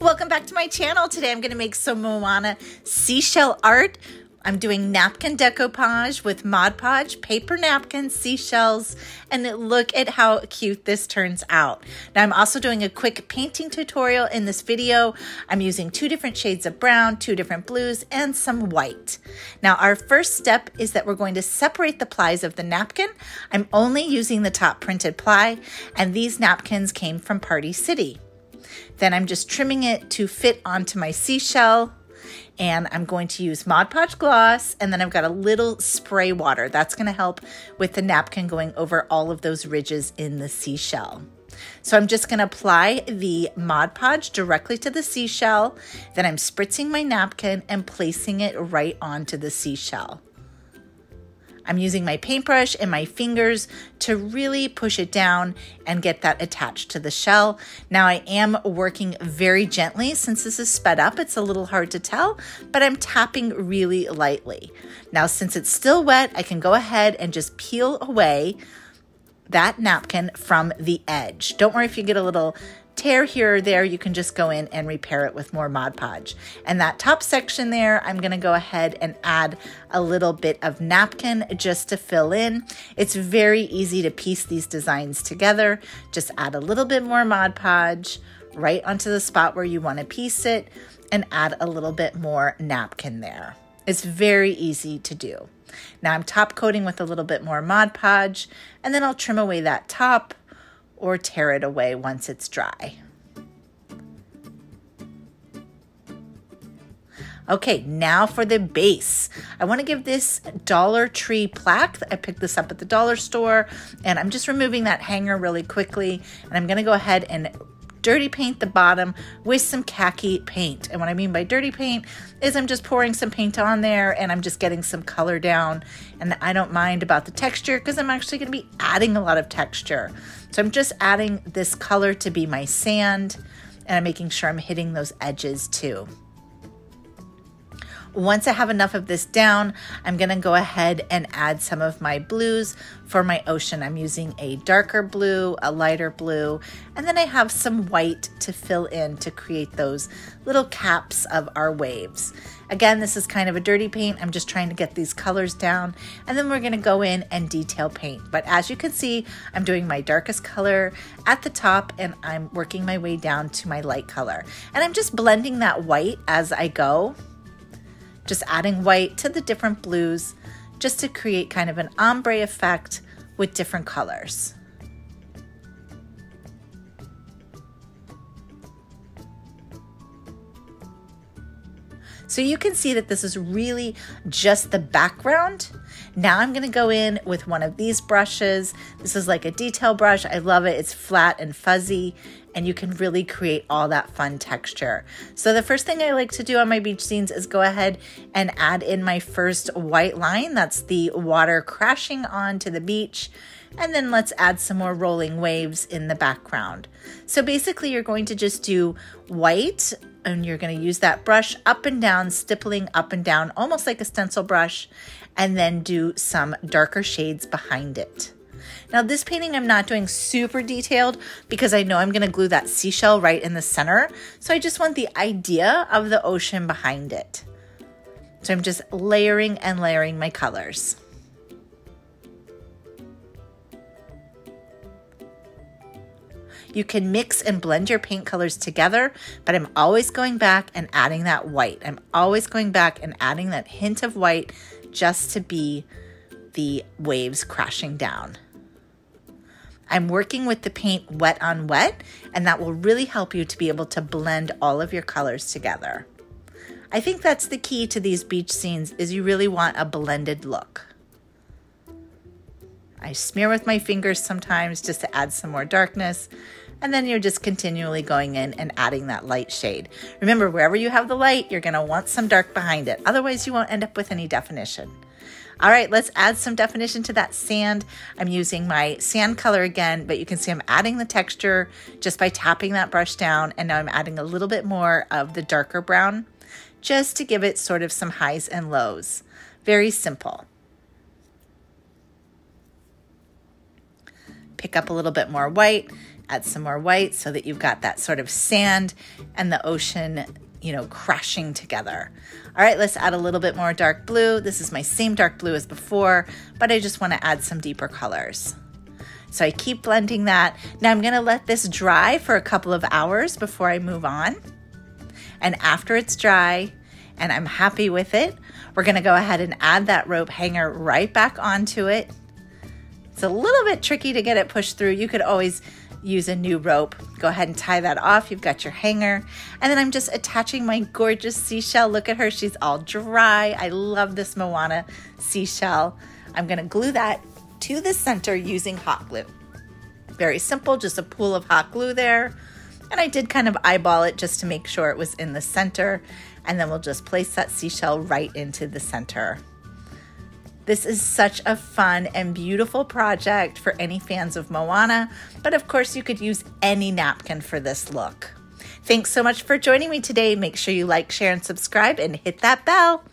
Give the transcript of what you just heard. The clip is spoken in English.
Welcome back to my channel. Today I'm going to make some Moana seashell art. I'm doing napkin decoupage with Mod Podge, paper napkins, seashells, and look at how cute this turns out. Now I'm also doing a quick painting tutorial in this video. I'm using 2 different shades of brown, 2 different blues, and some white. Now our first step is that we're going to separate the plies of the napkin. I'm only using the top printed ply, and these napkins came from Party City. Then I'm just trimming it to fit onto my seashell. And I'm going to use Mod Podge gloss, and then I've got a little spray water. That's going to help with the napkin going over all of those ridges in the seashell. So I'm just going to apply the Mod Podge directly to the seashell. Then I'm spritzing my napkin and placing it right onto the seashell. I'm using my paintbrush and my fingers to really push it down and get that attached to the shell. Now I am working very gently. Since this is sped up, it's a little hard to tell, but I'm tapping really lightly. Now, since it's still wet, I can go ahead and just peel away that napkin from the edge. Don't worry if you get a little tear here or there, you can just go in and repair it with more Mod Podge. And that top section there, I'm going to go ahead and add a little bit of napkin just to fill in. It's very easy to piece these designs together. Just add a little bit more Mod Podge right onto the spot where you want to piece it and add a little bit more napkin there. It's very easy to do. Now I'm top coating with a little bit more Mod Podge, and then I'll trim away that top or tear it away once it's dry. Okay, now for the base. I want to give this Dollar Tree plaque. I picked this up at the dollar store, and I'm just removing that hanger really quickly, and I'm going to go ahead and dirty paint the bottom with some khaki paint. And what I mean by dirty paint is I'm just pouring some paint on there and I'm just getting some color down. And I don't mind about the texture because I'm actually going to be adding a lot of texture. So I'm just adding this color to be my sand, and I'm making sure I'm hitting those edges too. Once I have enough of this down, I'm going to go ahead and add some of my blues for my ocean. I'm using a darker blue, a lighter blue, and then I have some white to fill in to create those little caps of our waves. Again, this is kind of a dirty paint. I'm just trying to get these colors down, and then we're going to go in and detail paint. But as you can see, I'm doing my darkest color at the top, and I'm working my way down to my light color. And I'm just blending that white as I go. Just adding white to the different blues just to create kind of an ombre effect with different colors. So you can see that this is really just the background. Now I'm going to go in with one of these brushes. This is like a detail brush. I love it. It's flat and fuzzy, and you can really create all that fun texture. So the first thing I like to do on my beach scenes is go ahead and add in my first white line. That's the water crashing onto the beach. And then let's add some more rolling waves in the background. So basically you're going to just do white, and you're going to use that brush up and down, stippling up and down, almost like a stencil brush, and then do some darker shades behind it. Now this painting I'm not doing super detailed because I know I'm going to glue that seashell right in the center. So I just want the idea of the ocean behind it. So I'm just layering and layering my colors. You can mix and blend your paint colors together, but I'm always going back and adding that white. I'm always going back and adding that hint of white just to be the waves crashing down. I'm working with the paint wet on wet, and that will really help you to be able to blend all of your colors together. I think that's the key to these beach scenes is you really want a blended look. I smear with my fingers sometimes just to add some more darkness, and then you're just continually going in and adding that light shade. Remember, wherever you have the light, you're going to want some dark behind it. Otherwise, you won't end up with any definition. All right, let's add some definition to that sand. I'm using my sand color again, but you can see I'm adding the texture just by tapping that brush down, and now I'm adding a little bit more of the darker brown just to give it sort of some highs and lows. Very simple. Pick up a little bit more white, add some more white so that you've got that sort of sand and the ocean, you know, crashing together. All right, let's add a little bit more dark blue. This is my same dark blue as before, but I just want to add some deeper colors. So I keep blending that. Now I'm gonna let this dry for a couple of hours before I move on. And after it's dry and I'm happy with it, we're gonna go ahead and add that rope hanger right back onto it. It's a little bit tricky to get it pushed through. You could always use a new rope. Go ahead and tie that off. You've got your hanger. And then I'm just attaching my gorgeous seashell. Look at her, she's all dry. I love this Moana seashell. I'm gonna glue that to the center using hot glue. Very simple, just a pool of hot glue there. And I did kind of eyeball it just to make sure it was in the center. And then we'll just place that seashell right into the center. This is such a fun and beautiful project for any fans of Moana, but of course you could use any napkin for this look. Thanks so much for joining me today. Make sure you like, share, and subscribe and hit that bell.